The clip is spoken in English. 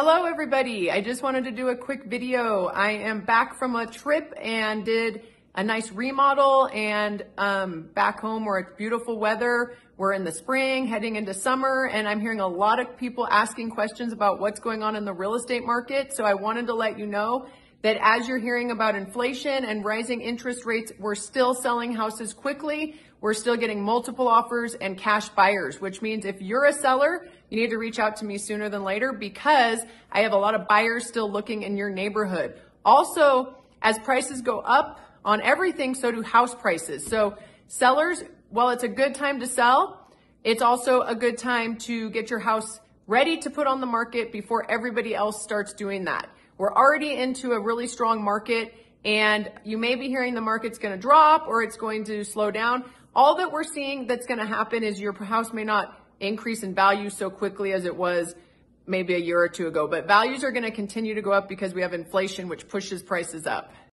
Hello everybody, I just wanted to do a quick video. I am back from a trip and did a nice remodel and back home where it's beautiful weather. We're in the spring, heading into summer, and I'm hearing a lot of people asking questions about what's going on in the real estate market. So I wanted to let you know that as you're hearing about inflation and rising interest rates, we're still selling houses quickly. We're still getting multiple offers and cash buyers, which means if you're a seller, you need to reach out to me sooner than later because I have a lot of buyers still looking in your neighborhood. Also, as prices go up on everything, so do house prices. So sellers, while it's a good time to sell, it's also a good time to get your house ready to put on the market before everybody else starts doing that. We're already into a really strong market and you may be hearing the market's going to drop or it's going to slow down. All that we're seeing that's going to happen is your house may not increase in value so quickly as it was maybe a year or two ago, but values are going to continue to go up because we have inflation, which pushes prices up.